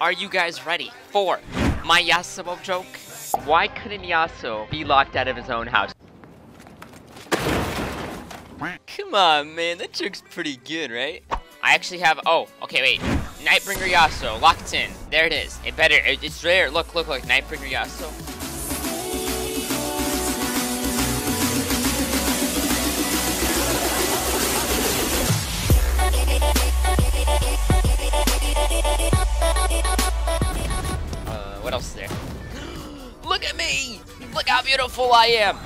Are you guys ready for my Yasuo joke? Why couldn't Yasuo be locked out of his own house? Come on, man, that joke's pretty good, right? I actually have, oh, okay, wait. Nightbringer Yasuo, locked in. There it is. It better, it's rare. Look, like Nightbringer Yasuo. What else is there? Look at me! Look how beautiful I am!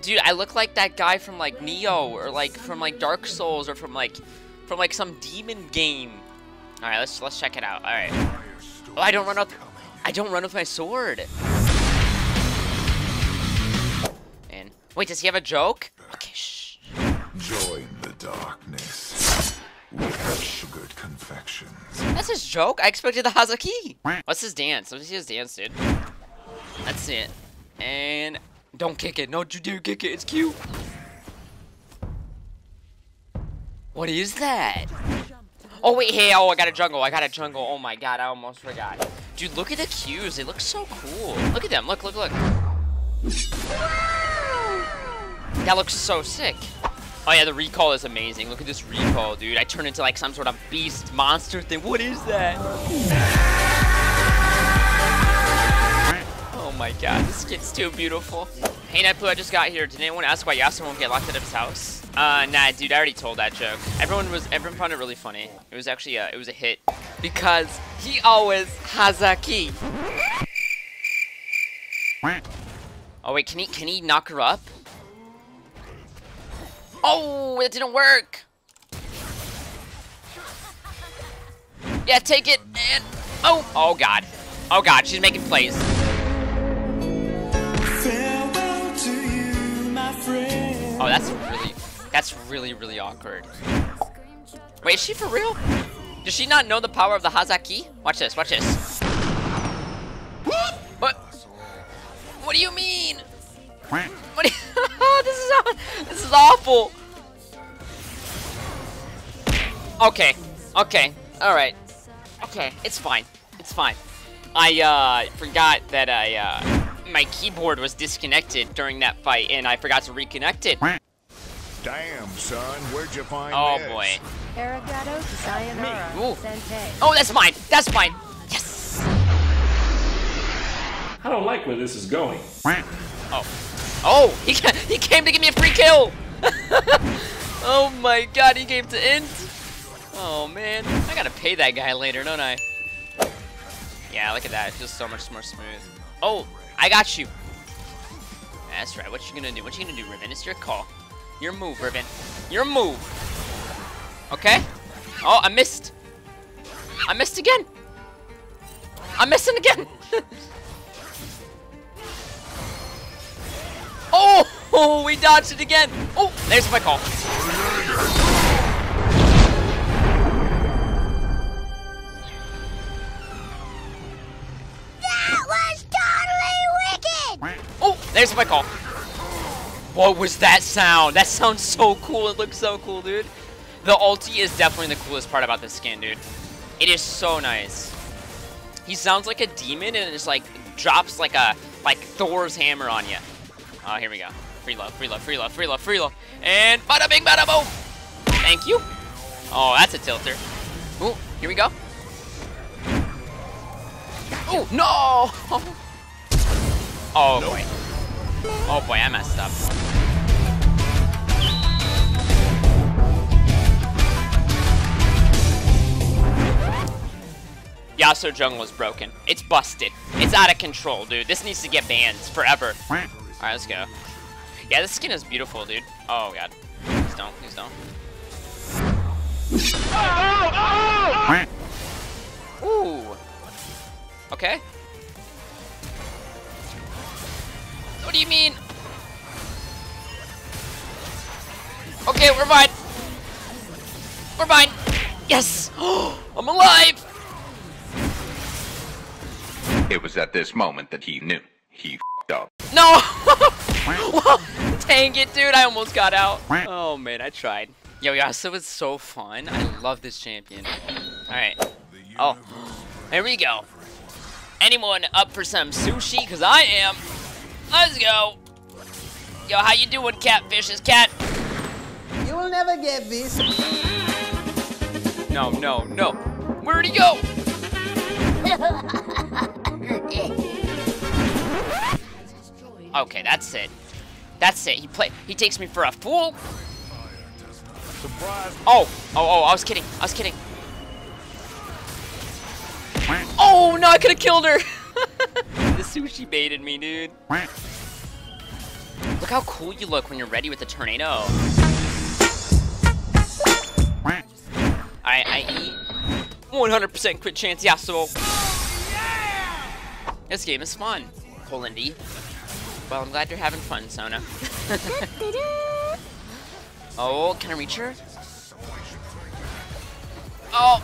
Dude, I look like that guy from like Neo, or like from like Dark Souls, or from like some demon game. All right, let's check it out. All right. Oh, I don't run with my sword. And wait, does he have a joke? Okay, shh. Join the darkness with her sugared confections. That's his joke. I expected the Hazuki. What's his dance? Let's see his dance, dude. That's it. And don't kick it. Don't you dare kick it. It's cute. What is that? Oh wait, hey, oh, I got a jungle. Oh my god, I almost forgot. Dude, look at the cues. They look so cool. Look at them. Look. That looks so sick. Oh yeah, the recall is amazing. Look at this recall, dude. I turn into like some sort of beast monster thing. What is that? Oh my god, this kid's too beautiful. Hey Nipu, I just got here. Did anyone ask why Yasuo won't get locked out of his house? Nah, dude, I already told that joke. Everyone found it really funny. It was actually, it was a hit. Because he always Hazuki. Oh wait, can he knock her up? Oh, it didn't work. Yeah, take it, and oh god. Oh god, she's making plays. Oh, that's really awkward. Wait, is she for real? Does she not know the power of the Hazuki? Watch this. What? What do you mean? What do you, this is awful. Okay, all right. Okay, it's fine. I forgot that my keyboard was disconnected during that fight, and I forgot to reconnect it. Damn, son, where'd you find this? Oh boy. Oh, that's mine. Yes. I don't like where this is going. Oh, he came to give me a free kill. Oh my god, he came to end. Oh man, I gotta pay that guy later, don't I? Yeah, look at that. It feels so much more smooth. Oh. I got you. That's right. What you gonna do? What you gonna do, Riven? It's your call. Your move, Riven. Your move. Okay. Oh, I missed. I missed again. I'm missing again. Oh, we dodged it again. Oh, there's my call. There's my call. What was that sound? That sounds so cool. It looks so cool, dude. The ulti is definitely the coolest part about this skin, dude. It is so nice. He sounds like a demon and it just like drops like a Thor's hammer on you. Oh, here we go. Free love. And bada bing, bada boom. Thank you. Oh, that's a tilter. Ooh, here we go. Ooh, no. Oh boy. Oh boy, I messed up. Yasuo jungle is broken. It's busted. It's out of control, dude. This needs to get banned forever. Alright, let's go. Yeah, this skin is beautiful, dude. Oh god. Please don't. Ooh. Okay. What do you mean? Okay, we're fine. Yes, I'm alive. It was at this moment that he knew he f***ed up. No, dang it, dude, I almost got out. Oh man, I tried. Yo, Yasuo is so fun. I love this champion. Alright. Oh. There we go. Anyone up for some sushi? Because I am. Let's go. Yo, how you doing, catfishes? Cat. You will never get this. No, no, no. Where'd he go? Okay, that's it. That's it. He takes me for a fool. Oh, oh, oh! I was kidding. I was kidding. Oh no! I could have killed her. The sushi baited me, dude. Look how cool you look when you're ready with the tornado. I eat 100% crit chance Yasuo. This game is fun, Polandy. Well, I'm glad you're having fun, Sona. Oh, can I reach her? Oh,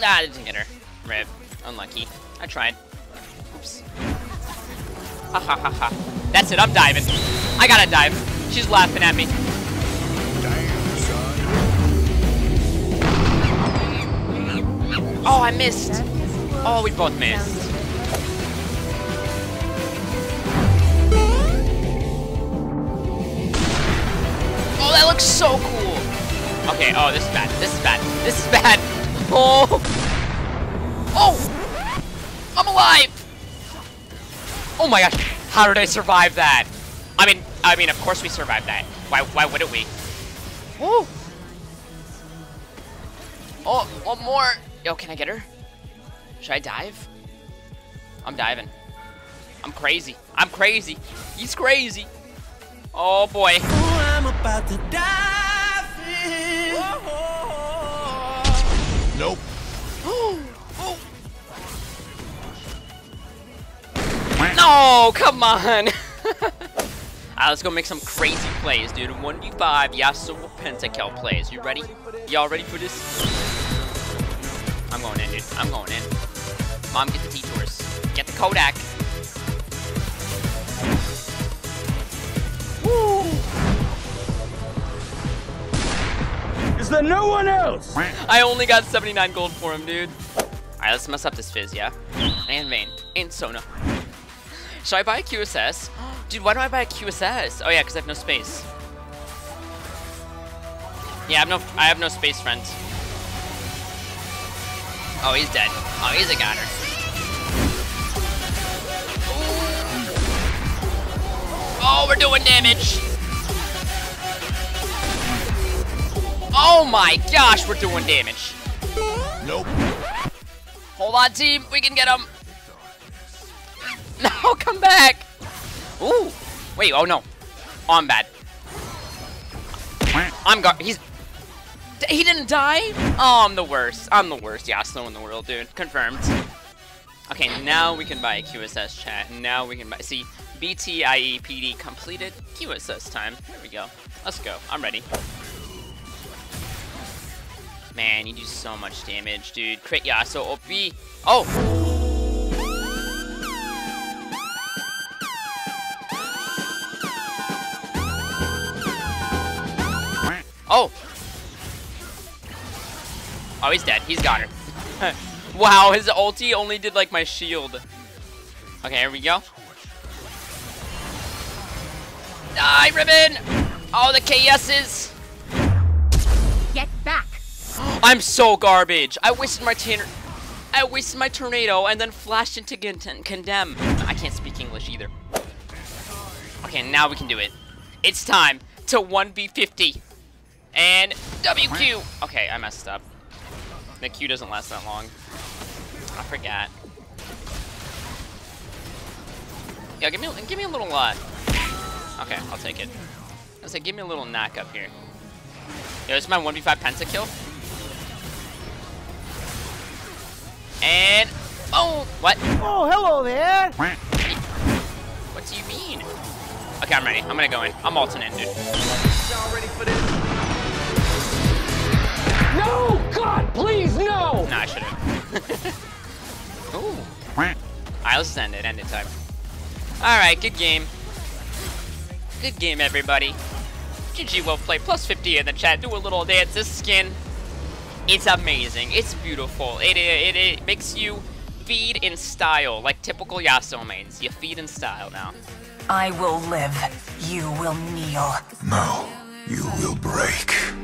nah, I didn't hit her. Rip. Unlucky. I tried. Oops. Ha ha ha ha. That's it, I'm diving. I gotta dive. She's laughing at me. Oh, I missed. Oh, we both missed. Oh, that looks so cool. Okay, oh, this is bad. This is bad. This is bad. Oh. Oh. I'm alive. Oh my gosh. How did I survive that? I mean, of course we survived that. Why wouldn't we? Woo. Oh, one more. Yo, can I get her? Should I dive? I'm diving. I'm crazy. I'm crazy. He's crazy. Oh boy. I'm about to dive in. Whoa. Nope. Oh. No, come on. Alright, let's go make some crazy plays, dude. 1v5 Yasuo Pentakill plays. You ready? Y'all ready for this? I'm going in, dude. I'm going in. Mom, get the detours. Get the Kodak. Is there no one else? I only got 79 gold for him, dude. Alright, let's mess up this Fizz, yeah? And Vayne. And Sona. Should I buy a QSS? Dude, why don't I buy a QSS? Oh yeah, because I have no space. Yeah, I have no space, friends. Oh, he's dead. Oh, he's a goner. Oh, we're doing damage. Oh my gosh, we're doing damage. Nope. Hold on, team. We can get him. No, come back. Ooh. Wait, oh no. Oh, I'm bad. He didn't die? Oh, I'm the worst. I'm the worst Yasuo in the world, dude. Confirmed. Okay, now we can buy a QSS, chat. Now we can buy... See, BTIEPD completed. QSS time. There we go. Let's go. I'm ready. Man, you do so much damage, dude. Crit Yasuo OP. Oh! Oh! Oh, he's dead. He's got her. Wow, his ulti only did, like, my shield. Okay, here we go. Die, Riven! Oh, the KS's! Get back! I'm so garbage. I wasted my tornado and then flashed into condemn. I can't speak English either. Okay, now we can do it. It's time to 1v50 and WQ. Okay, I messed up. The Q doesn't last that long. I forgot. Yeah, give me a little lot. Okay, I'll take it. I was like, give me a little knock up here. Yo, this is my 1v5 pentakill. And oh, what? Oh, hello there. What do you mean? Okay, I'm ready. I'm gonna go in. I'm ulting in, dude. Y'all ready for this? No, God, please, no. Nah, I should've. Ooh. All right, let's end it. End it time. All right, good game. Good game, everybody. GG, well played. Plus 50 in the chat. Do a little dance. This skin. It's amazing. It's beautiful. It makes you feed in style, like typical Yasuo mains. You feed in style now. I will live. You will kneel. No, you will break.